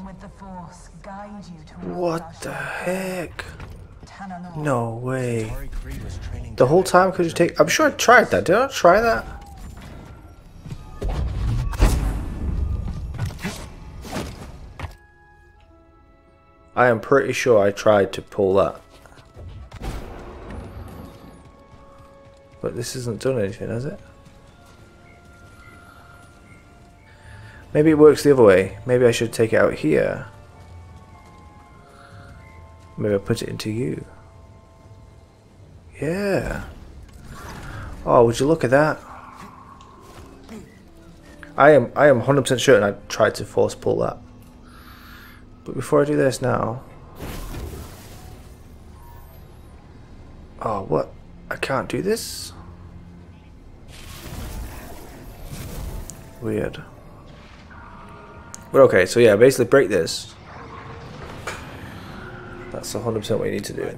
connection with the Force guide you to what the heck? No way. The whole time could you take... I'm sure I tried that. Did I try that? I am pretty sure I tried to pull that. But this hasn't done anything, has it? Maybe it works the other way. Maybe I should take it out here. Maybe I put it into you. Yeah. Oh, would you look at that? I am 100% certain I tried to force pull that. But before I do this now. Oh, what? I can't do this? Weird. But okay, so yeah, basically break this. That's 100% what you need to do.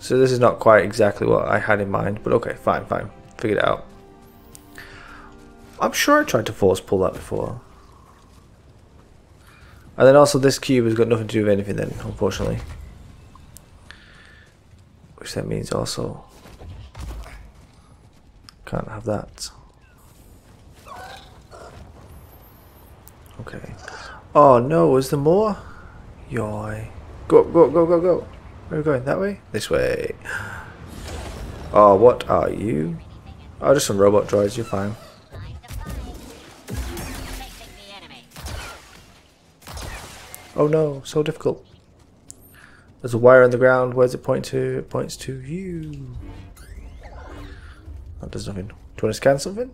So this is not quite exactly what I had in mind, but okay, fine, fine. Figured it out. I'm sure I tried to force pull that before. And then also this cube has got nothing to do with anything then, unfortunately. Which that means also... can't have that. Okay. Oh no, is there more? Yoy. Go, go, go, go, go. Where are we going? That way? This way. Oh, what are you? Oh, just some robot droids, you're fine. Oh no, so difficult. There's a wire on the ground. Where's it point to? It points to you. That does nothing. Do you want to scan something?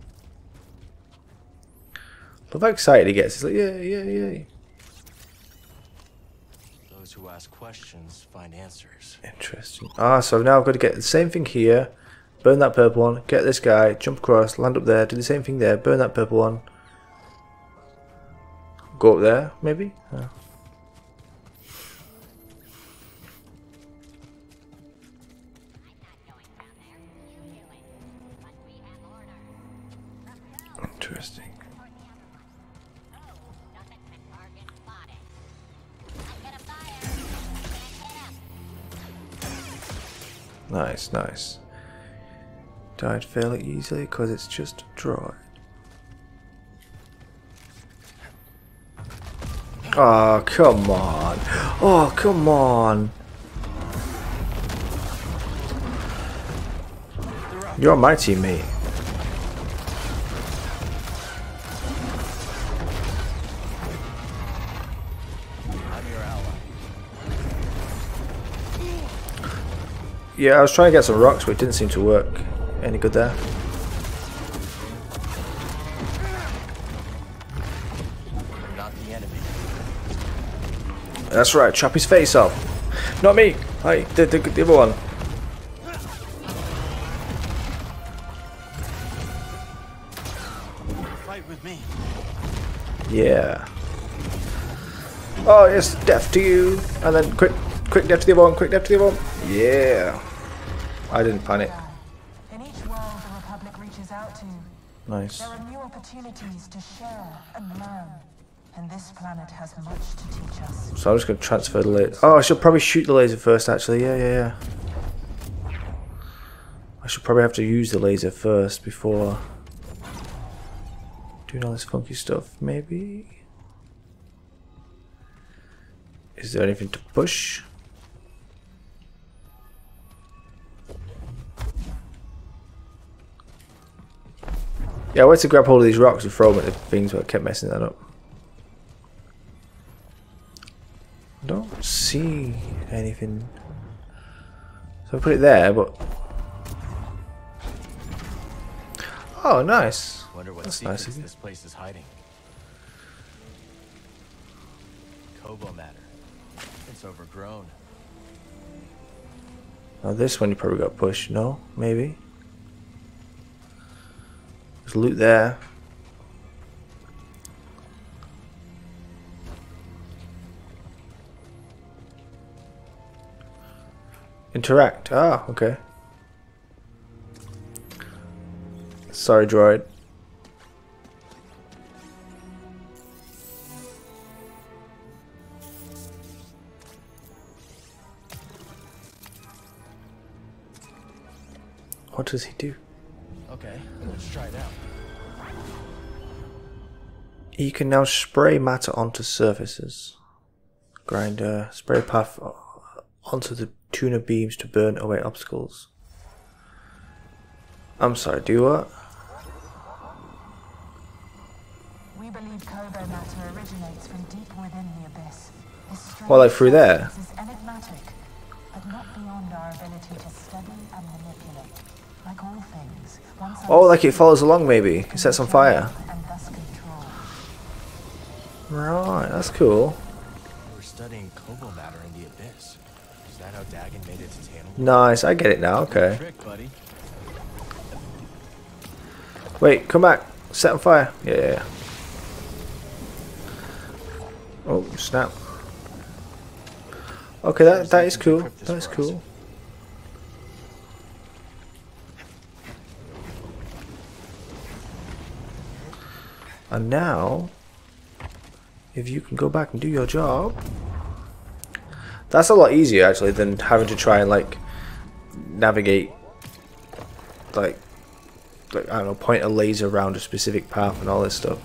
Look how excited he gets. He's like, yeah, yeah, yeah. Those who ask questions find answers. Interesting. Ah, so now I've got to get the same thing here. Burn that purple one. Get this guy. Jump across. Land up there. Do the same thing there. Burn that purple one. Go up there, maybe? Oh. Interesting. Nice, nice. Died fairly easily because it's just a droid. Oh, come on. Oh, come on. You're my teammate. Yeah, I was trying to get some rocks, but it didn't seem to work any good there. You're not the enemy. That's right, chop his face off. Not me! Hey, the other one. Fight with me. Yeah. Oh, yes, death to you. And then quick death to the other one, quick death to the other one. Yeah. I didn't panic. In each world the Republic reaches out to. Nice. There are new opportunities to share and learn, and this planet has much to teach us. So I'm just going to transfer the laser. Oh, I should probably shoot the laser first, actually. Yeah, yeah, yeah. I should probably have to use the laser first before doing all this funky stuff, maybe. Is there anything to push? Yeah, I went to grab hold of these rocks and throw them at the things, but I kept messing that up. I don't see anything. So I put it there, but... oh, nice. Wonder what secrets this place is hiding. Kobo matter. It's overgrown. Now this one you probably got pushed, no? Maybe? Loot there. Interact. Ah, okay. Sorry, droid. What does he do? Okay, let's try it out. You can now spray matter onto surfaces. Grind a spray path onto the tuner beams to burn away obstacles. I'm sorry, do what? We believe Kobo matter originates from deep within the abyss. Well, like through there? Is enigmatic, but not beyond our ability to study and manipulate. Like all things, once like it follows along maybe. It sets on fire. Right, that's cool. We're studying Kobo matter in the abyss. Is that how Dagan made it to Tannable? Nice, I get it now, okay. Trick, buddy. Wait, come back. Set on fire. Yeah. Oh, snap. Okay, that is cool. That is cool. And now, if you can go back and do your job, that's a lot easier actually than having to try and like navigate, like I don't know, point a laser around a specific path and all this stuff.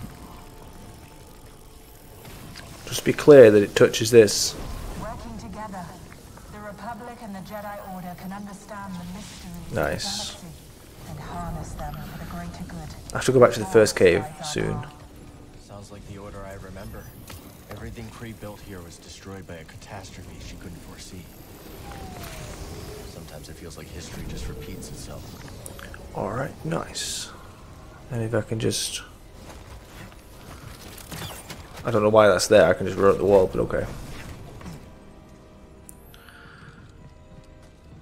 Just be clear that it touches this. Working together, the Republic and the Jedi Order can understand the mysteries nice. Of the galaxy and harness them for the greater good. I have to go back to the first cave soon. Sounds like the order I remember. Everything pre-built here was destroyed by a catastrophe she couldn't foresee. Sometimes it feels like history just repeats itself. Alright, nice. And if I can just... I don't know why that's there, I can just run up the wall, but okay.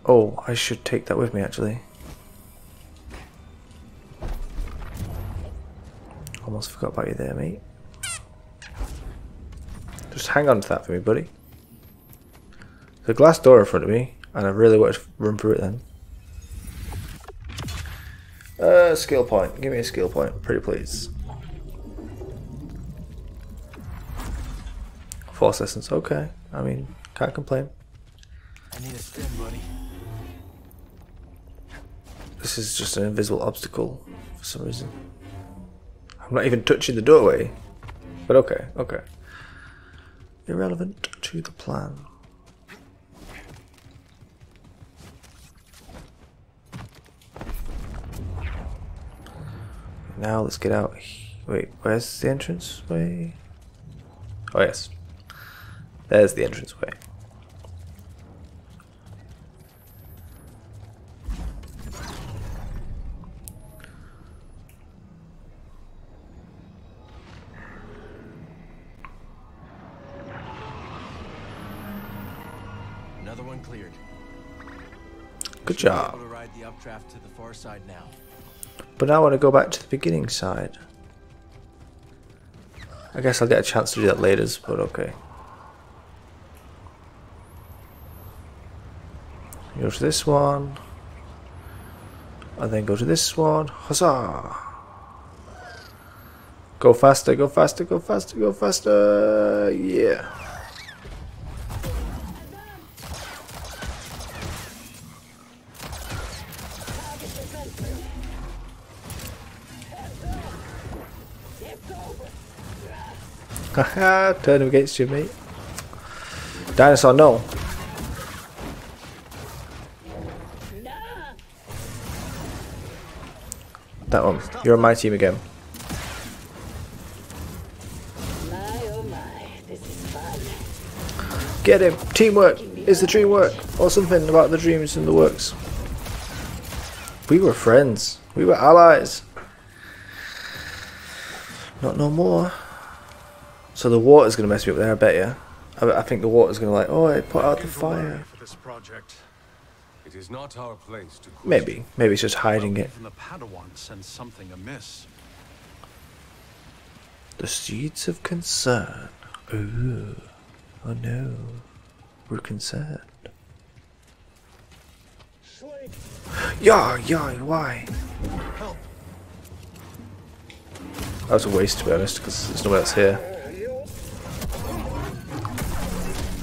Oh, I should take that with me actually. Almost forgot about you there, mate. Just hang on to that for me, buddy. There's a glass door in front of me, and I really want to run through it then. Skill point. Give me a skill point, pretty please. Force essence. Okay. I mean, can't complain. I need a spin, buddy. This is just an invisible obstacle for some reason. I'm not even touching the doorway. But okay, okay. Irrelevant to the plan. Now let's get out. Wait, where's the entrance way? Oh yes, there's the entrance way. Another one cleared. Good job. Able to ride the updraft to the far side now. But now I want to go back to the beginning side. I guess I'll get a chance to do that later, but okay. Go to this one. And then go to this one. Huzzah! Go faster, go faster, go faster, go faster! Yeah! Haha, turn him against you, mate. Dinosaur, no. That one. You're on my team again. Get him. Teamwork is the dream work. Or something about the dreams and the works. We were friends. We were allies. Not no more. So the water's going to mess me up there, I bet you. I think the water's going to like, oh, it put out the fire. For this project. It is not our place to maybe it's just hiding it. The Padawan sends something amiss. The seeds of concern. Ooh. Oh no. We're concerned. Yeah, why? Help. That was a waste, to be honest, because there's nobody else here.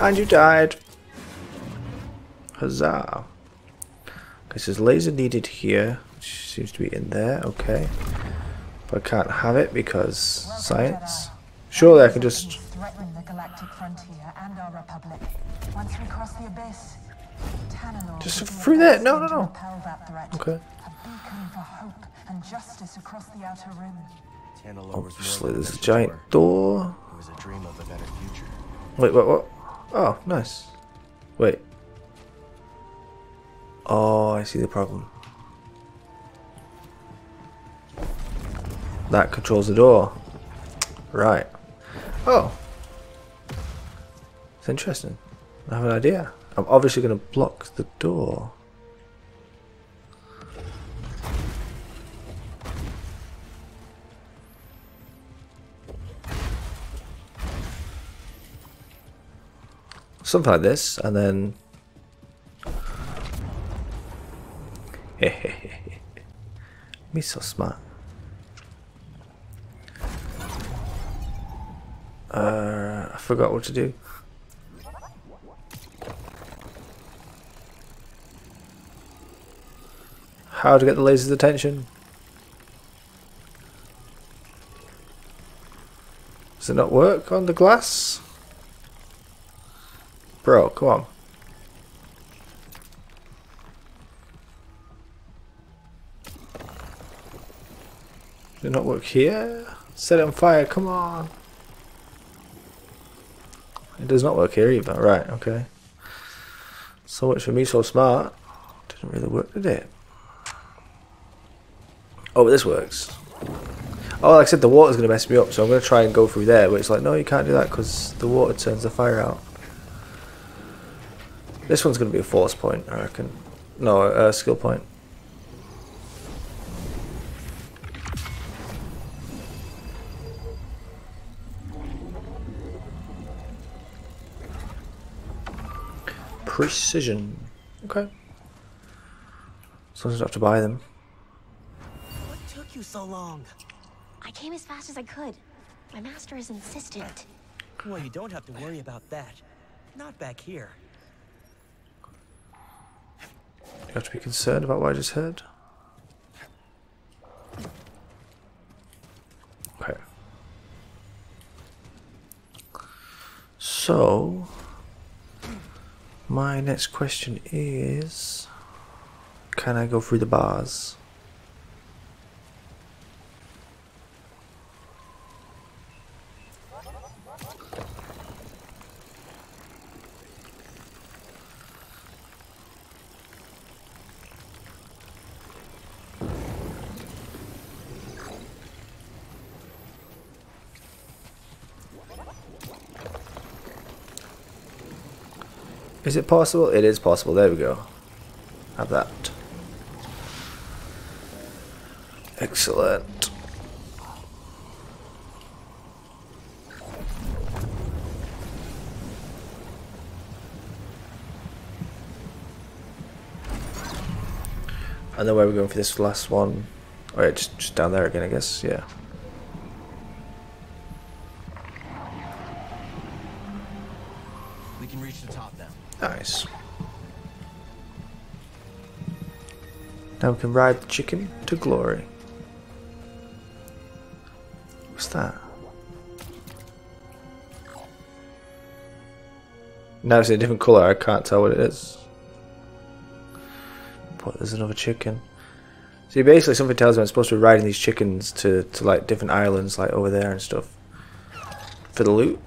And you died. Huzzah. Because there's laser needed here, which seems to be in there, okay. But I can't have it because science. Surely I can just... threaten the galactic frontier and our republic. Once we cross the abyss, just through there? No, no, no. Okay. A beacon for hope and justice across the outer rim. Obviously, there's a giant door. It was a dream of a better future. Wait, what? What? Oh, nice. Wait. Oh, I see the problem. That controls the door. Right. Oh. It's interesting. I have an idea. I'm obviously going to block the door. Something like this, and then... Me so smart. I forgot what to do. How to get the laser's attention? Does it not work on the glass? Bro, come on. Does it not work here? Set it on fire, come on. It does not work here either, right, okay. So much for me so smart. Didn't really work, did it? Oh, but this works. Oh, like I said, the water's going to mess me up, so I'm going to try and go through there, but it's like, no, you can't do that because the water turns the fire out. This one's going to be a force point, I reckon. No, a skill point. Precision. Okay. As long as I don't have to buy them. What took you so long? I came as fast as I could. My master is insistent. Well, you don't have to worry about that. Not back here. You have to be concerned about what I just heard. Okay. So, my next question is, can I go through the bars? Is it possible? It is possible. There we go. Have that. Excellent. And then where are we going for this last one? Oh, yeah, just down there again, I guess. Yeah. Nice. Now we can ride the chicken to glory. What's that? Now it's in a different colour, I can't tell what it is. But there's another chicken. See, basically something tells me I'm supposed to be riding these chickens to like different islands like over there and stuff. For the loot.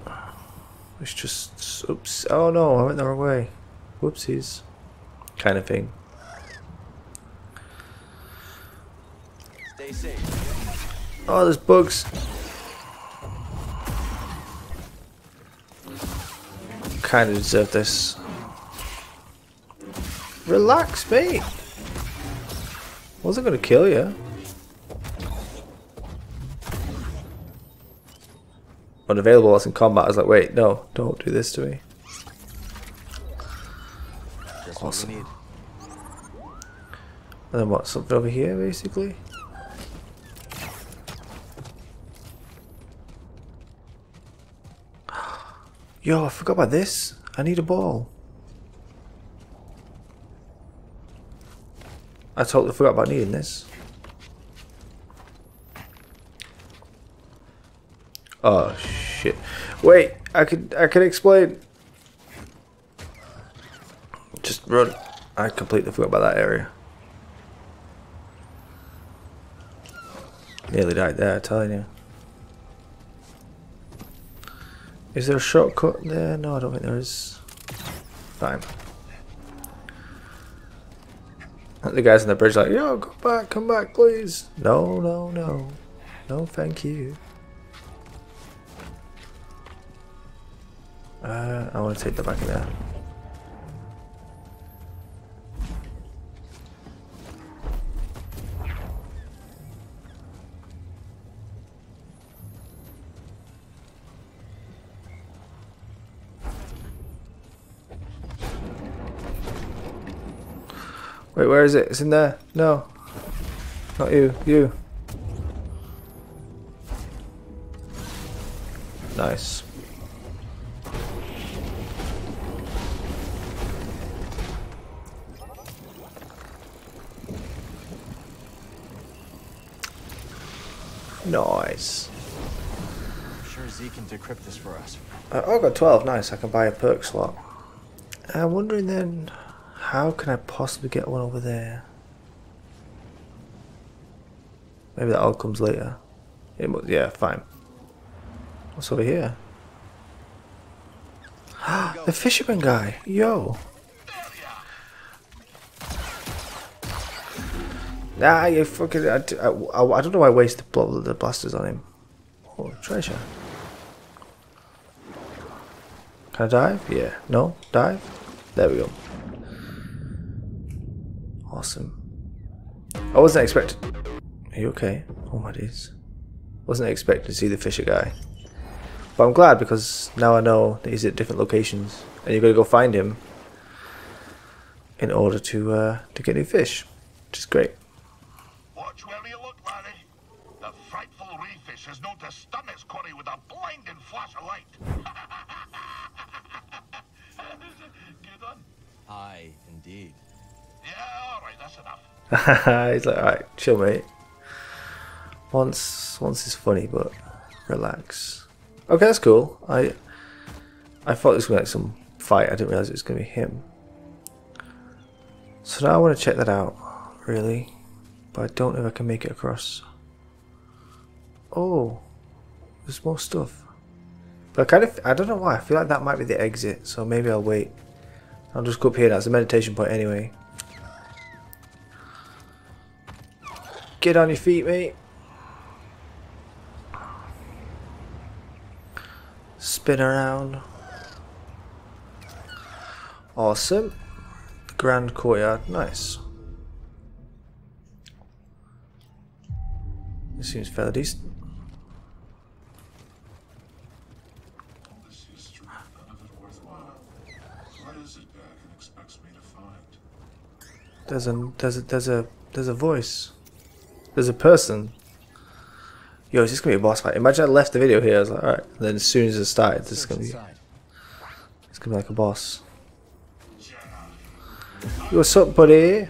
It's just, oops, oh no, I went the wrong way. Whoopsies. Kind of thing. Stay safe. Oh, there's bugs. Kind of deserve this. Relax, mate. Wasn't gonna kill you. Unavailable whilst in combat. I was like, wait, no, don't do this to me. Awesome. And then what? Something over here, basically. Yo, I forgot about this. I need a ball. I totally forgot about needing this. Oh shit. Wait, I could explain. Just run. I completely forgot about that area. Nearly died there, I'm telling you. Is there a shortcut there? No, I don't think there is. Fine. The guys on the bridge are like, yo, come back, please. No, no, no. No, thank you. I want to take the back of there. Wait, where is it? It's in there. No. Not you. You. Nice. Nice. I'm sure Z can decrypt this for us. Oh, I got 12. Nice. I can buy a perk slot. I'm wondering then... how can I possibly get one over there? Maybe that all comes later. It must, yeah, fine. What's over here? The fisherman guy! Yo! Nah, you fucking... I don't know why I wasted the blasters on him. Oh, treasure. Can I dive? Yeah. No? Dive? There we go. Awesome. I wasn't expecting. Are you okay? Oh my days. Wasn't expecting to see the fisher guy. But I'm glad because now I know that he's at different locations, and you've got to go find him in order to get new fish, which is great. Watch where you look, laddie. The frightful ray fish has known to stun his quarry with a blinding flash of light. Good one. Aye, indeed. Yeah, alright, that's enough. He's like, alright, chill, mate. Once is funny, but relax. Okay, that's cool. I thought this was gonna be some fight. I didn't realize it was gonna be him. So now I want to check that out, really, but I don't know if I can make it across. Oh, there's more stuff. But I kind of, I don't know why. I feel like that might be the exit, so maybe I'll wait. I'll just go up here. That's a meditation point, anyway. Get on your feet, mate. Spin around. Awesome. Grand Courtyard. Nice. This seems fairly decent. There's a voice. There's a person. Yo, is this gonna be a boss fight? Imagine I left the video here. I was like, all right. And then as soon as it started, this is gonna be. It's gonna be like a boss. Yo, what's up, buddy?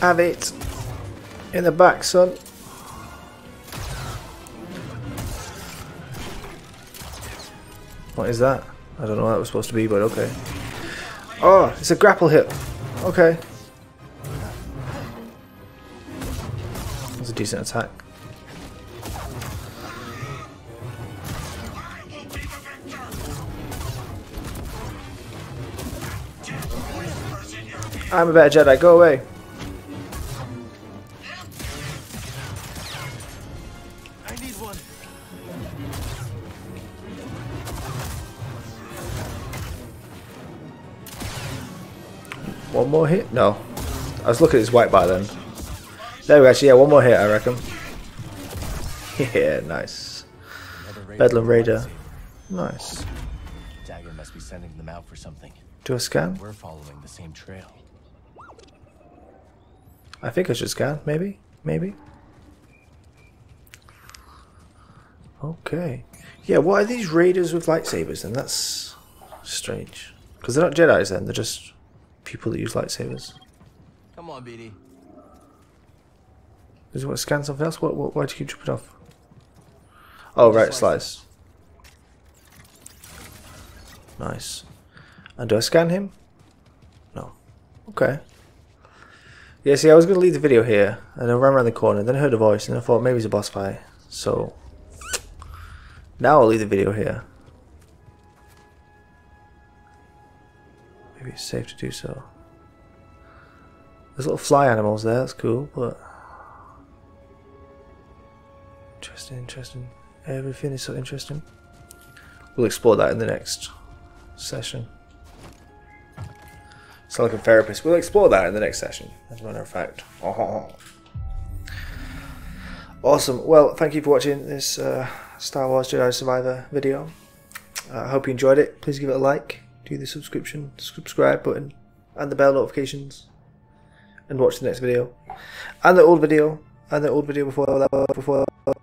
Have it in the back, son. What is that? I don't know what that was supposed to be, but okay. Oh, it's a grapple hit. Okay. That's a decent attack. I'm a better Jedi. Go away. One more hit? No. I was looking at his white bar then. There we go, actually, yeah, one more hit I reckon. Yeah, nice. Bedlam Raider. Nice. Dagan must be sending them out for something. Do a scan? We're following the same trail. I think I should scan, maybe. Okay. Yeah, what are these raiders with lightsabers then? That's strange. Because they're not Jedis then, they're just people that use lightsabers. Come on, BD. Does it want to scan something else? What, why'd you keep tripping off? Oh, right, slice. Nice. And do I scan him? No. Okay. Yeah, see, I was going to leave the video here, and I ran around the corner, then I heard a voice, and I thought maybe it's a boss fight. So, now I'll leave the video here. Maybe it's safe to do so. There's little fly animals there, that's cool, but... Interesting, interesting. Everything is so interesting. We'll explore that in the next session. Silicon Therapist. We'll explore that in the next session, as a matter of fact. Oh. Awesome. Well, thank you for watching this Star Wars Jedi Survivor video. I hope you enjoyed it. Please give it a like. Do the subscribe button, and the bell notifications. And watch the next video. And the old video. And the old video before that.